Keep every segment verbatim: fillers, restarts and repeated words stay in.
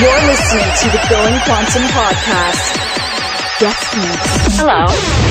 You're listening to the Going Quantum Podcast. Guest mix. Hello.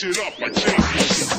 shit up, I changed this shit.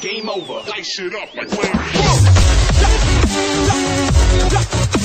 Game over. Light shit up, my flame.